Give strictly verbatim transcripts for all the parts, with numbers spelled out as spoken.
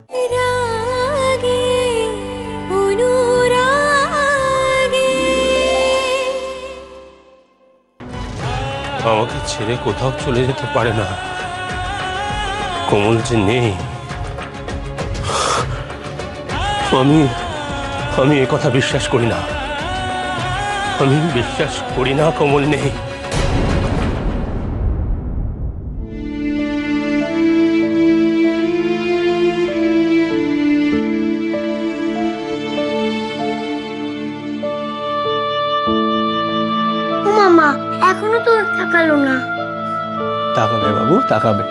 আমাকে ছেড়ে কোথাও চলে যেতে পারে না। কোমল যে নেই আমি আমি এই কথা বিশ্বাস করি না। আমি বিশ্বাস করি না কোমল নেই। মামা এখনো তো তাকালো না। তাকাবে বাবু, তাকাবে।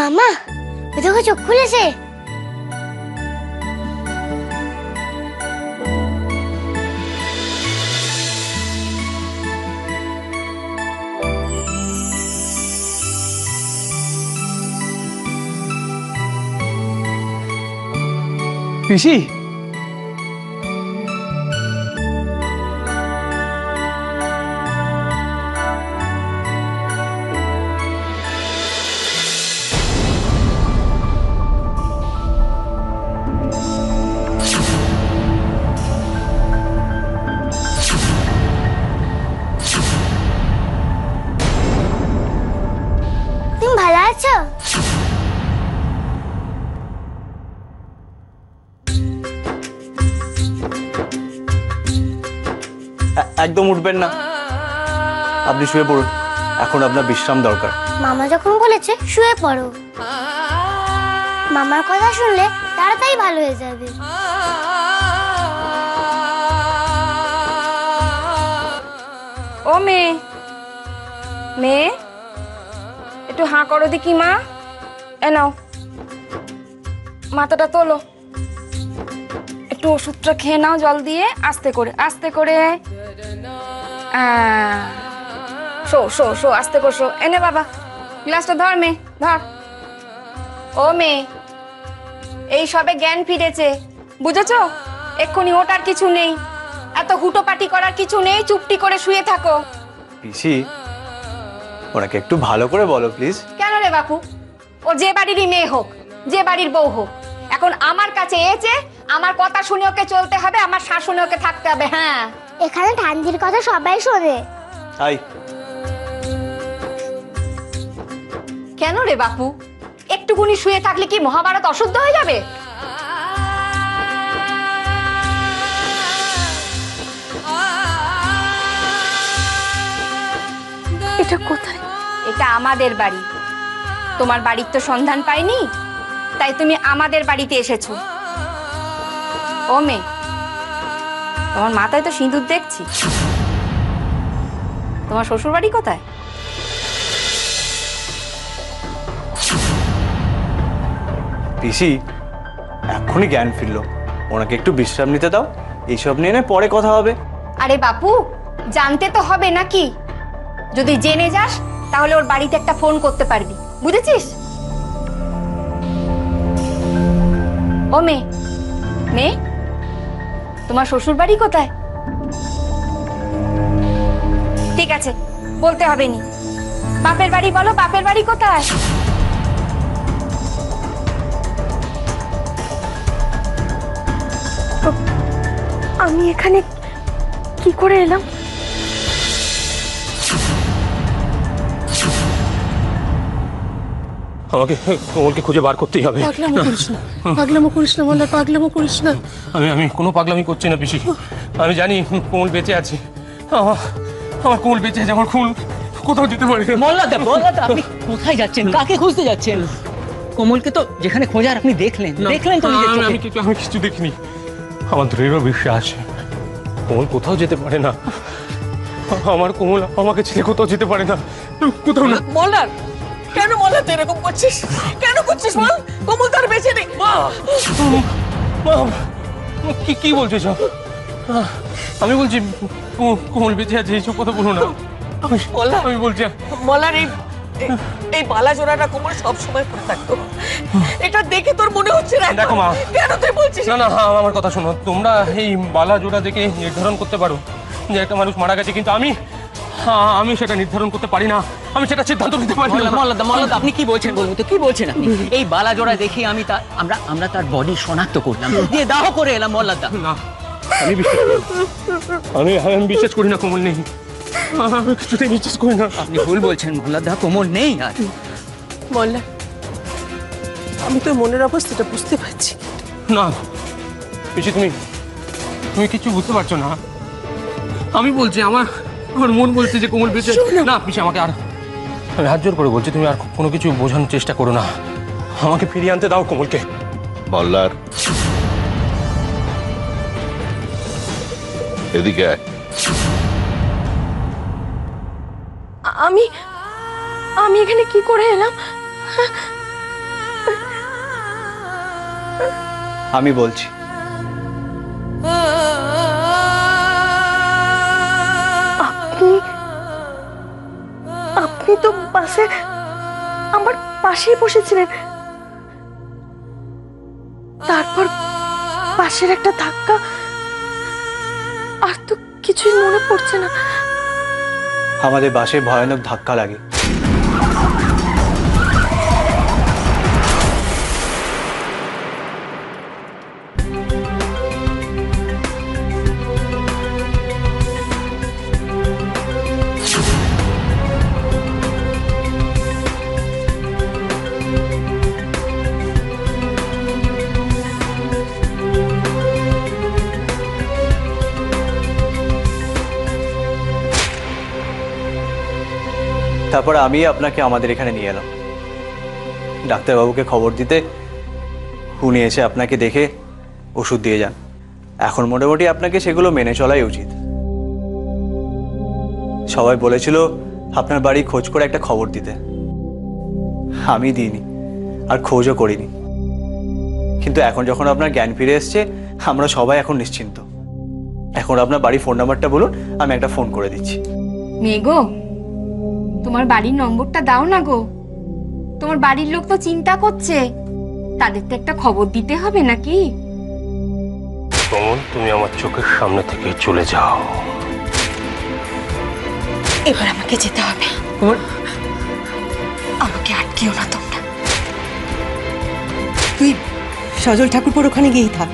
मामा देखो चोख खुले से। पिसी एकदम उठबेन ना, आपनी शुए पड़ुन, एखन आपनार विश्राम दरकार। मामा जखन बोलेछे शुए पड़ो, मामार कथा शुनले ताड़ाताड़ी भालो हये जाबे। ओ मेये मेये एकटु हाँ करो देखी मा। ए नाओ माथाटा तोलो, একটু ওষুধটা খেয়ে নাও জল দিয়ে, আস্তে করে আস্তে করে। শো শো শো আস্তে করে শো। এনে বাবা গ্লাসটা ধর মে, ধর। ও মে এই সবে জ্ঞান ফিরেছে, বুঝেছো? এক্ষুনি ওটার কিছু নেই, এত হুটোপাটি করার কিছু নেই, চুপটি করে শুয়ে থাকো। পিসি ওনাকে একটু ভালো করে বলো প্লিজ। কেন রে বাপু, ও যে বাড়িরই মেয়ে হোক, যে বাড়ির বউ হোক, এখন আমার কাছে এসে আমার কথা শুনে ওকে চলতে হবে, আমার শাসনে ওকে থাকতে হবে। হ্যাঁ এখানে ঠান্ডির কথা সবাই শোনে। আই কেন রে বাপু, একটুকুনি শুয়ে থাকলে কি মহাভারত অশুদ্ধ হয়ে যাবে? এটা কোথায়? এটা আমাদের বাড়ি। তোমার বাড়ির তো সন্ধান পাইনি, তাই তুমি আমাদের বাড়িতে এসেছো। ও মে তোমার মাথায় তো সিঁদুর দেখছি, তোমার শ্বশুর বাড়ি কোথায়? পিসি এখনই জ্ঞান ফিরলো, ওনাকে একটু বিশ্রাম নিতে দাও, এইসব নিয়ে পরে কথা হবে। আরে বাপু জানতে তো হবে নাকি, যদি জেনে যাস তাহলে ওর বাড়িতে একটা ফোন করতে পারবি, বুঝেছিস? ও মে মে তোমার শ্বশুর বাড়ি কোথায়? ঠিক আছে বলতে হবে নি, বাপের বাড়ি বলো, বাপের বাড়ি কোথায়? আমি এখানে কি করে এলাম? আমাকে ওকে খুঁজে বার করতেই হবে। পাগলামো করিস না, পাগলামো করিস না বল, পাগলামো করিস না। আমি আমি কোনো পাগলামি করছি না পিসি। আমি জানি কোমল বেঁচে আছে, আমার কোমল বেঁচে আছে, আমার কোমল কোথাও যেতে পারে। মল্লাদা মল্লাদা আপনি কোথায় যাচ্ছেন, কাকে খুঁজতে যাচ্ছেন? কোমলকে তো যেখানে খোঁজার আপনি দেখলেন, দেখলেন তো নিজের চোখে। আমি কিছু আমি কিছু দেখিনি, আমার দৃঢ় বিশ্বাস কোমল কোথাও যেতে পারে না। আমার কোমল আমাকে ছেড়ে কোথাও যেতে পারে না, কোথাও না। মল্লার क्या नो माला तेरे को कुछ क्या नो कुछ माल को मुल्तार बेचे नहीं माँ माँ की की बोल चुका हाँ अभी बोल चुका कौन कौन बेचे जी चुप तो बोलो ना माला अभी बोल चुका माला रे ए बाला जोरा ना कुमार सब समय कर सकते हो एक बार देखे तो मुने होच्छे ना देखो माँ क्या नो तेरे बोल चुका ना ना हाँ हमारे कथा सुनो तुमरा ये बाला जोरा देखे निर्धारण कुत्ते बारू जैसे मानुष मरा गया चिकिन तामी हाँ आमी शेटा निर्धारण कुत्ते पारी ना आमी शेटा चित्तान तो कितने पारी ना मौला द मौला द आपने की बोलचें बोलो तो की बोलचें ना ये बाला जोड़ा देखिए आमी ता अम्रा अम्रा तार बॉडी शोनाक तो कोड ना ये दाहो कोरे ला मौला द ना आमी बीच आमी हम बीच कोड ना कोमल नहीं हाँ चुते बीच कोड ना आपने भूल बोलचें मौला द कोमल नहीं यार मौला आमी तो मोनेरा बस तेरा पुस्ते बच्ची ना बीच तुम्हीं तुम्हीं किचु बुत्ते बच्चो ना आमी बोलचें आमा हरमोन बोलती है कोमल बेचे ना पीछे आमा के आर राज्योर पर बोलती तुम्हें यार कोनो किचु बोझन चेष्टा करो ना आमा के फिर आंते दाव कोमल के बाल्लार ये दिक्कत है आमी आमी ये कहने की कोड़े हैं ना आमी बोलती तो बसे अमर पासे पोषे चिने तार पर पासे एक टा धक्का आज तो किचु नोने पड़ते ना हमारे बासे भयानक धक्का लगे तापर आमी आपना क्या आमादेर इखाने नियाला। डॉक्टर बाबू के खबर दी थे, उन्हें ऐसे आपना के देखे, उषुद दिए जान। अखुन मोटे मोटी आपना के शेगुलो मैंने चौलाई उचित। शवाई बोले चिलो, आपना बाड़ी खोज कोड एक टक खबर दी थे। आमी दी नहीं, और खोजो कोडी नहीं। किंतु अखुन जोखुन आपना ज्ञान पीरेस चे, हमरा शवाई अखुन निश्चिंत तुम्हारे बाड़ी नंबर टा दाउ ना गो, तुम्हारे बाड़ी लोग तो चिंता कोच्चे, तादें तेरे टक खबर दीते होंगे ना कि? कौन तुम्हें आमच्चों के सामने थे कि चुले जाओ? एक बार आम के जेता होंगे। कौन? आम के आट क्यों ना तुमने? तू ही शाजोल ठाकुर पर उखाने गई था,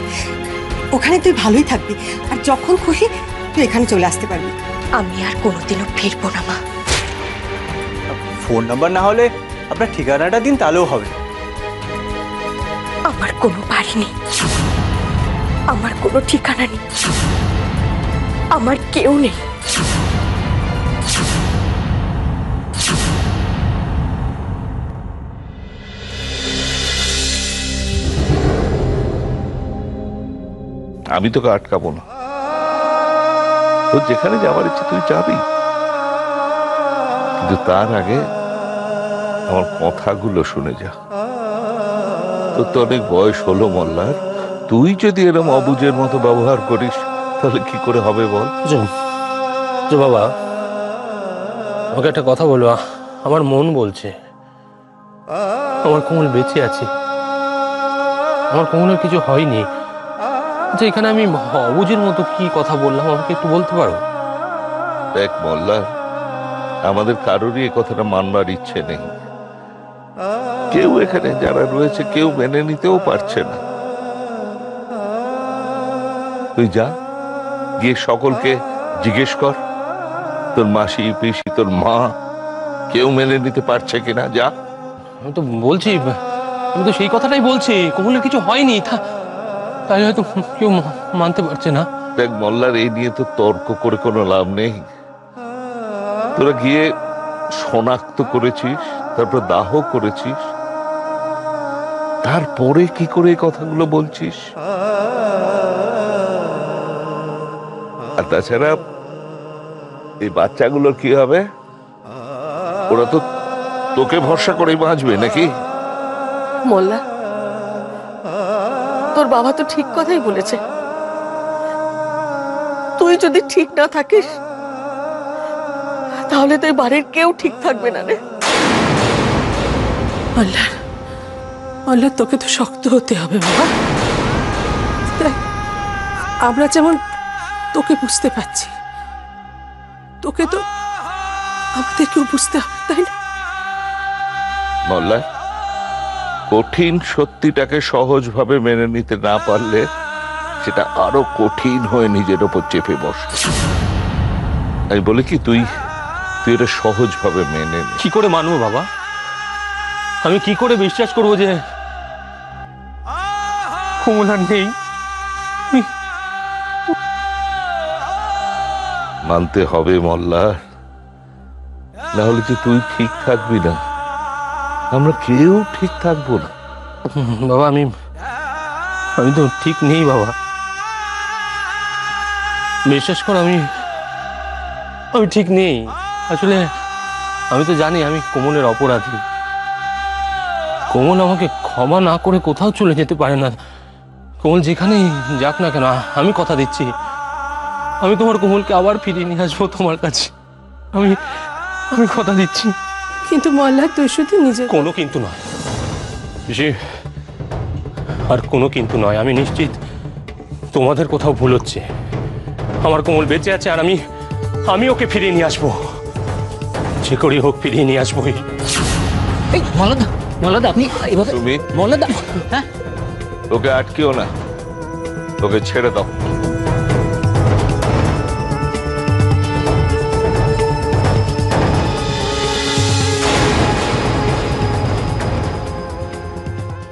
उखाने तू ही भालू ही थक गई, और जोखों खुशी तू इखाने चुल फोन नंबर ना होले अपना ठिकाना डा दिन तालो होवे। अमर कोनो बारी नहीं, अमर कोनो ठिकाना नहीं, अमर क्यों नहीं? आमी तो का आटका बोना, तो जेकने जावा रही तू जाबी, जुतार आगे আমার কথাগুলো শুনে যা তো তোর অনেক বয়স হলো মল্লার তুই যদি এরকম অবুজের মতো ব্যবহার করিস তাহলে কি করে হবে বল যে বাবা ওকে একটা কথা বলো আমার মন বলছে আমার কোমল বেঁচে আছে আমার কোমলের কিছু হয়নি যে এখানে আমি অবুজের মতো কি কথা বললাম আমাকে একটু বলতে পারো দেখ মল্লার আমাদের কারোরই এই কথাটা মানবার ইচ্ছে নেই কেউ এখানে যারা রয়েছে কেউ মেনে নিতেও পারছে না তুই যা গিয়ে সকলকে জিজ্ঞেস কর তোর মাসি পিসি তোর মা কেউ মেনে নিতে পারছে কিনা যা আমি তো বলছি আমি তো সেই কথাটাই বলছি কোমলের কিছু হয়নি তাই হয়তো কেউ মানতে পারছে না দেখ মোল্লার এই নিয়ে তো তর্ক করে কোনো লাভ নেই তোরা গিয়ে শনাক্ত করেছিস তারপর দাহ করেছিস তারপরে কি করে এই কথাগুলো বলছিস আর তাছাড়া এই বাচ্চাগুলোর কি হবে ওরা তো তোকে ভরসা করেই বাঁচবে নাকি? মোল্লা, তোর বাবা তো ঠিক কথাই বলেছে। তুই যদি ঠিক না থাকিস তাহলে তো এই বাড়ির কেউ ঠিক থাকবে না রে। মোল্লা, মোল্লা তোকে তো শক্ত হতে হবে বাবা। আমরা যেমন তোকে বুঝতে পারছি, তোকে তো আমাদেরকেও বুঝতে হবে, তাই না? মোল্লা, কঠিন সত্যিটাকে সহজভাবে মেনে নিতে না পারলে সেটা আরো কঠিন হয়ে নিজের ওপর চেপে বসে। তাই বলে কি তুই তুই এটা সহজভাবে মেনে নে? কি করে মানবো বাবা? আমি কি করে বিশ্বাস করবো যে কমলা নেই? মানতে হবে মোল্লা, না হলে কি তুই ঠিক থাকবি না, আমরা কেউ ঠিক থাকবো না। বাবা আমি আমি তো ঠিক নেই বাবা, বিশ্বাস কর আমি আমি ঠিক নেই। আসলে আমি তো জানি আমি কোমলের অপরাধী, কোমল আমাকে ক্ষমা না করে কোথাও চলে যেতে পারে না। কোমল যেখানেই যাক না কেন আমি কথা দিচ্ছি, আমি তোমার কোমলকে আবার ফিরিয়ে নিয়ে আসবো তোমার কাছে, আমি আমি কথা দিচ্ছি। কিন্তু মোল্লা তুই শুধু নিজে, কোনো কিন্তু নয়, আর কোনো কিন্তু নয়। আমি নিশ্চিত তোমাদের কোথাও ভুল হচ্ছে। আমার কোমল বেঁচে আছে আর আমি আমি ওকে ফিরিয়ে নিয়ে আসবো, যে করি হোক ফিরিয়ে নিয়ে আসবো। মোল্লাদা, মোল্লাদা আপনি এভাবে, মোল্লাদা হ্যাঁ ওকে আটকেও না, ওকে ছেড়ে দাও।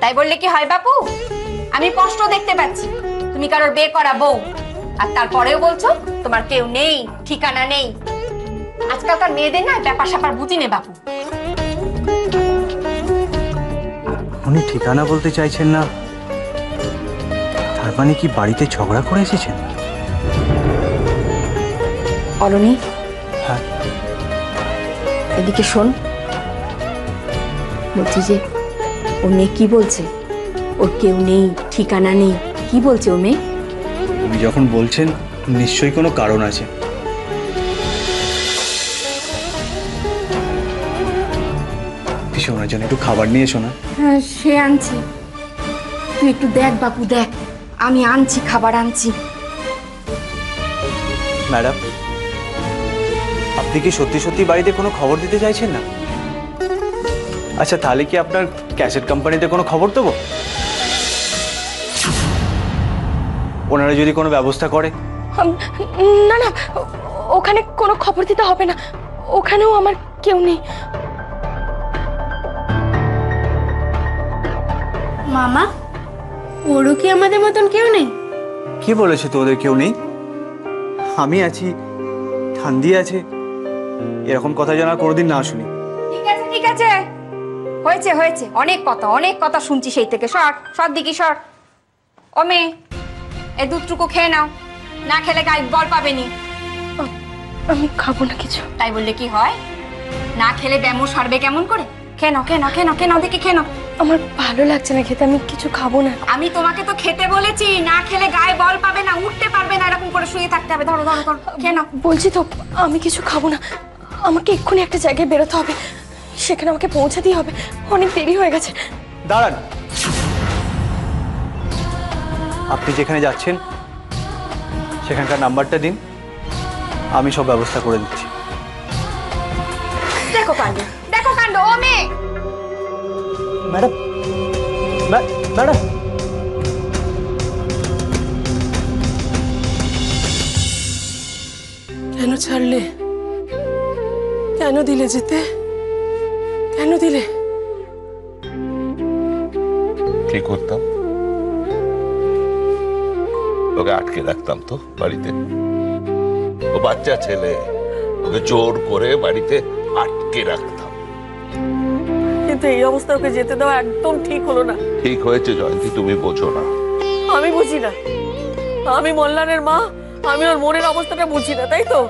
তাই বললে কি হয় বাপু? আমি স্পষ্ট দেখতে পাচ্ছি তুমি কারোর বিয়ে করা বউ, আর তারপরেও বলছো তোমার কেউ নেই, ঠিকানা নেই। আজকালকার মেয়েদের না ব্যাপার স্যাপার বুঝি নে বাপু। উনি ঠিকানা বলতে চাইছেন না, তার মানে কি বাড়িতে ঝগড়া করে এসেছেন? অলনি হ্যাঁ এদিকে শোন, বলছি যে ও মেয়ে কি বলছে, ওর কেউ নেই ঠিকানা নেই কি বলছে ও মেয়ে? তুমি যখন বলছেন নিশ্চয়ই কোনো কারণ আছে। কিছু ওনার জন্য একটু খাবার নিয়ে এসো না। হ্যাঁ সে আনছি, তুই একটু দেখ বাপু দেখ, আমি আনছি খাবার আনছি। ম্যাডাম আপনি কি সত্যি সত্যি বাড়িতে কোনো খবর দিতে চাইছেন না? আচ্ছা তাহলে কি আপনার ক্যাসেট কোম্পানিতে কোনো খবর দেবো? ওনারা যদি কোনো ব্যবস্থা করে। না না ওখানে কোনো খবর দিতে হবে না, ওখানেও আমার কেউ নেই। মামা ওরও কি আমাদের মতন কেউ নেই? কি বলেছে তোদের কেউ নেই? আমি আছি, ঠান্ডি আছে, এরকম কথা জানা কোনোদিন না শুনি। ঠিক আছে ঠিক আছে, হয়েছে হয়েছে, অনেক কথা অনেক কথা শুনছি সেই থেকে, সর সর দিকে সর। ও মেয়ে এই দুধটুকু খেয়ে নাও, না খেলে গায়ে বল পাবে নি। আমি খাবো না কিছু। তাই বললে কি হয়? না খেলে ব্যামো সারবে কেমন করে? খেয়ে নাও খেয়ে নাও খেয়ে নাও খেয়ে নাও দেখি, খেয়ে নাও। আমার ভালো লাগছে না খেতে, আমি কিছু খাবো না। আমি তোমাকে তো খেতে বলেছি, না খেলে গায়ে বল পাবে না, উঠতে পারবে না, এরকম করে শুয়ে থাকতে হবে। ধরো ধরো ধরো খেয়ে নাও। বলছি তো আমি কিছু খাবো না, আমাকে এক্ষুনি একটা জায়গায় বেরোতে হবে, সেখানে আমাকে পৌঁছাতেই হবে, অনেক দেরি হয়ে গেছে। দাঁড়ান, আপনি যেখানে যাচ্ছেন সেখানকার নাম্বারটা দিন, আমি সব ব্যবস্থা করে দিচ্ছি। দেখো কাণ্ড, দেখো কাণ্ড। ও মেয়ে ম্যাডাম, ম্যাডাম কেন ছাড়লে? কেন দিলে যেতে? কেন দিলে? কি করতাম? ওকে আটকে রাখতাম তো বাড়িতে? ও বাচ্চা ছেলে, ওকে জোর করে বাড়িতে আটকে রাখতাম। কিন্তু এই অবস্থা ওকে যেতে দাও একদম ঠিক হলো না। ঠিক হয়েছে জয়ন্তী, তুমি বোঝো না। আমি বুঝি না, আমি মোল্লানের মা, আমি ওর মনের অবস্থাটা বুঝি না, তাই তো?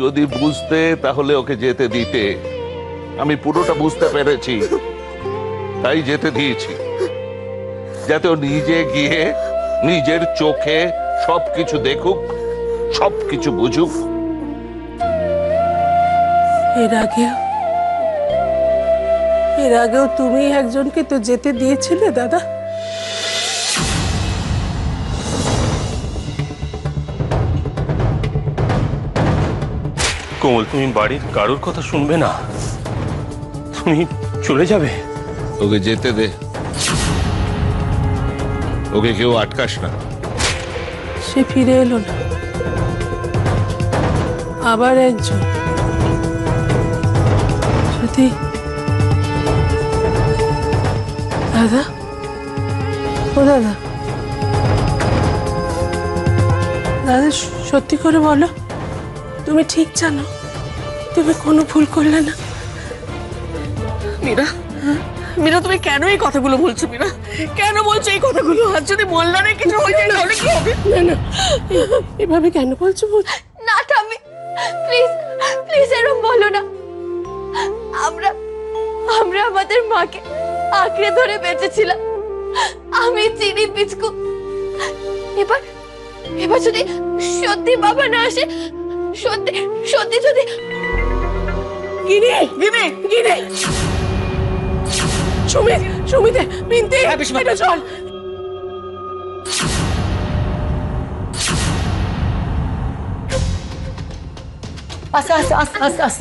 যদি বুঝতে তাহলে ওকে যেতে দিতে। আমি পুরোটা বুঝতে পেরেছি, তাই যেতে দিয়েছি, যাতে ও নিজে গিয়ে নিজের চোখে সবকিছু দেখুক, সবকিছু বুঝুক। এর আগে এর আগেও তুমি একজনকে তো যেতে দিয়েছিলে দাদা। কোমল, তুমি বাড়ির কারোর কথা শুনবে না, তুমি চলে যাবে। ওকে যেতে দে, ওকে কেউ আটকাস না। সে ফিরে এলো না, আবার একজন। সত্যি দাদা, ও দাদা, দাদা সত্যি করে বলো, তুমি ঠিক জানো, তুমি কোনো ভুল করলে না? মীরা, মীরা তুমি কেন এই কথাগুলো বলছো? মীরা কেন বলছো এই কথাগুলো? আর যদি বললো না কিছু হয়ে যায় তাহলে কি হবে? না না, এভাবে কেন বলছো? না ঠাম্মি, প্লিজ প্লিজ এরকম বলো না। আমরা আমরা আমাদের মাকে আঁকড়ে ধরে বেঁচেছিলাম, আমি চিনি পিচকু। এবার এবার যদি সত্যি বাবা না আসে, সত্যি সত্যি যদি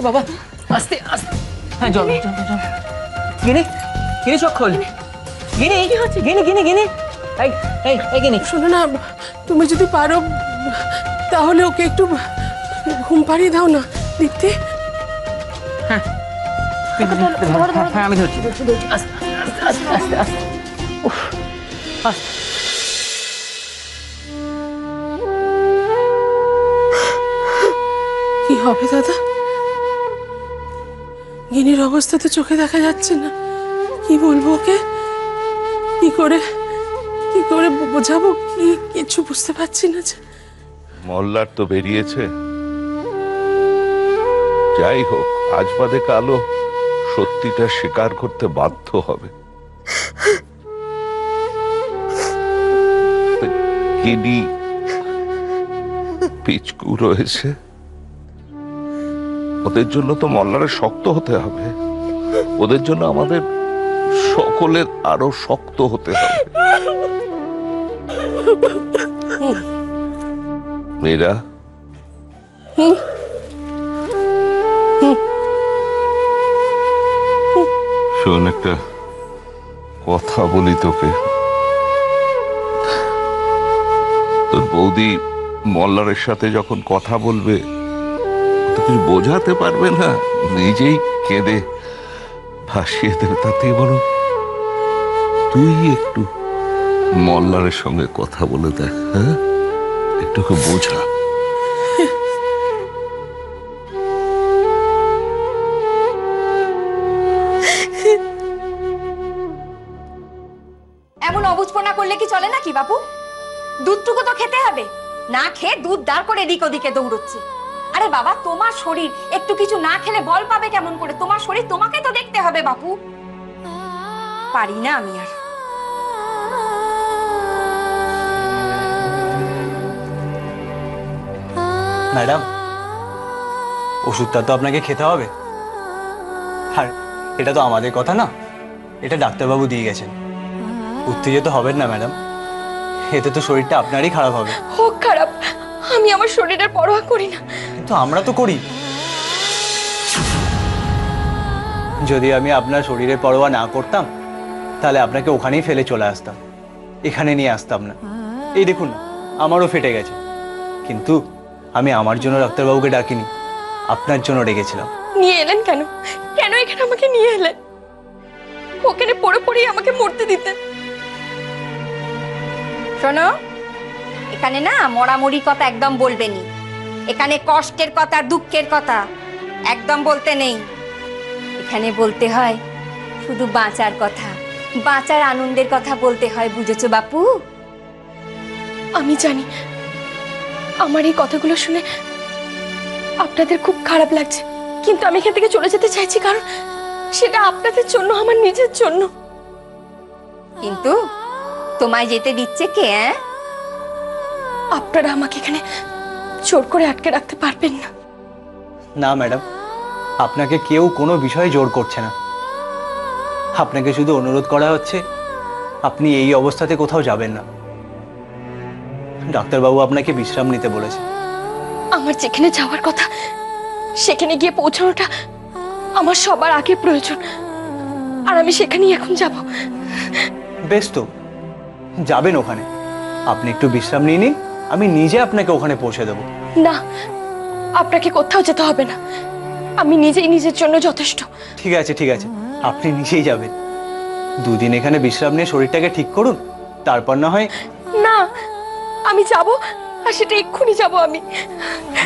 তুমি যদি পারো তাহলে ওকে একটু ঘুম পাড়িয়ে দাও না দিদি। হ্যাঁ আমি ধরছি। কি হবে দাদা? গিনির অবস্থা তো চোখে দেখা যাচ্ছে না, কি বলবো ওকে? কি করে কি করে বোঝাবো? কি কিছু বুঝতে পারছি না। মল্লার তো বেরিয়েছে, যাই হোক আজ বাদে কালো সত্যিটা স্বীকার করতে বাধ্য হবে। গিনি পিচকু রয়েছে, ওদের জন্য তো মল্লারে শক্ত হতে হবে, ওদের জন্য আমাদের সকলের আরো শক্ত হতে হবে। মীরা, শোন একটা কথা বলি তোকে। তোর বৌদি মল্লারের সাথে যখন কথা বলবে তুই বোঝাতে পারবে না, নিজেই কেঁদে ভাসিয়ে দেবে। তাতে বলো তুই একটু মল্লারের সঙ্গে কথা বলে দেখ, হ্যাঁ একটুকে বোঝা। বাপু দুধটুকু তো খেতে হবে, না খেয়ে দুধ দাঁড় করে এদিক ওদিকে দৌড়চ্ছে। আরে বাবা, তোমার শরীর একটু কিছু না খেলে বল পাবে কেমন করে? তোমার শরীর তোমাকে তো দেখতে হবে বাপু। পারি না আমি আর। ম্যাডাম, ওষুধটা তো আপনাকে খেতে হবে, আর এটা তো আমাদের কথা না, এটা ডাক্তারবাবু দিয়ে গেছেন। উত্তেজিত হবেন না ম্যাডাম, এতে তো শরীরটা আপনারই খারাপ হবে। হোক খারাপ, আমি আমার শরীরের পরোয়া করি না। কিন্তু আমরা তো করি। যদি আমি আপনার শরীরের পরোয়া না করতাম তাহলে আপনাকে ওখানেই ফেলে চলে আসতাম, এখানে নিয়ে আসতাম না। এই দেখুন আমারও ফেটে গেছে, কিন্তু আমি আমার জন্য ডাক্তারবাবুকে ডাকিনি, আপনার জন্য ডেকেছিলাম। নিয়ে এলেন কেন? কেন এখানে আমাকে নিয়ে এলেন? ওখানে পড়ে পড়ে আমাকে মরতে দিতেন। শোনো, এখানে না মরামরি কথা একদম বলবেনি, এখানে কষ্টের কথা দুঃখের কথা একদম বলতে নেই। এখানে বলতে হয় শুধু বাঁচার কথা, বাঁচার আনন্দের কথা বলতে হয়, বুঝেছো বাপু? আমি জানি আমার এই কথাগুলো শুনে আপনাদের খুব খারাপ লাগছে, কিন্তু আমি এখান থেকে চলে যেতে চাইছি, কারণ সেটা আপনাদের জন্য আমার নিজের জন্য। কিন্তু তোমায় যেতে দিচ্ছে কে? আপনারা আমাকে এখানে জোর করে আটকে রাখতে পারবেন না। না ম্যাডাম, আপনাকে কেউ কোনো বিষয়ে জোর করছে না। আপনাকে শুধু অনুরোধ করা হচ্ছে আপনি এই অবস্থাতে কোথাও যাবেন না। ডাক্তারবাবু আপনাকে বিশ্রাম নিতে বলেছে। আমার যেখানে যাওয়ার কথা সেখানে গিয়ে পৌঁছানোটা আমার সবার আগে প্রয়োজন, আর আমি সেখানেই এখন যাব। বেশ, তো যাবেন ওখানে। আপনি একটু বিশ্রাম নিয়ে নিন, আমি নিজে আপনাকে ওখানে পৌঁছে দেব। না, আপনাকে কোথাও যেতে হবে না, আমি নিজেই নিজের জন্য যথেষ্ট। ঠিক আছে ঠিক আছে, আপনি নিজেই যাবেন। দুদিন এখানে বিশ্রাম নিয়ে শরীরটাকে ঠিক করুন, তারপর না হয়। না, আমি যাব, আর সেটা এক্ষুনি যাব আমি।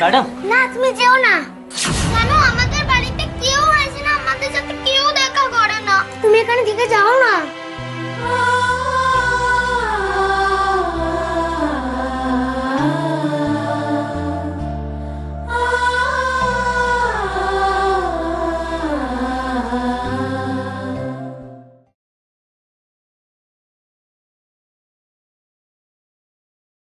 ম্যাডাম না, তুমি যেও না। কেন? আমাদের বাড়িতে কেউ আসে না, আমাদের সাথে কেউ দেখা করে না। তুমি এখানে থেকে যাও না।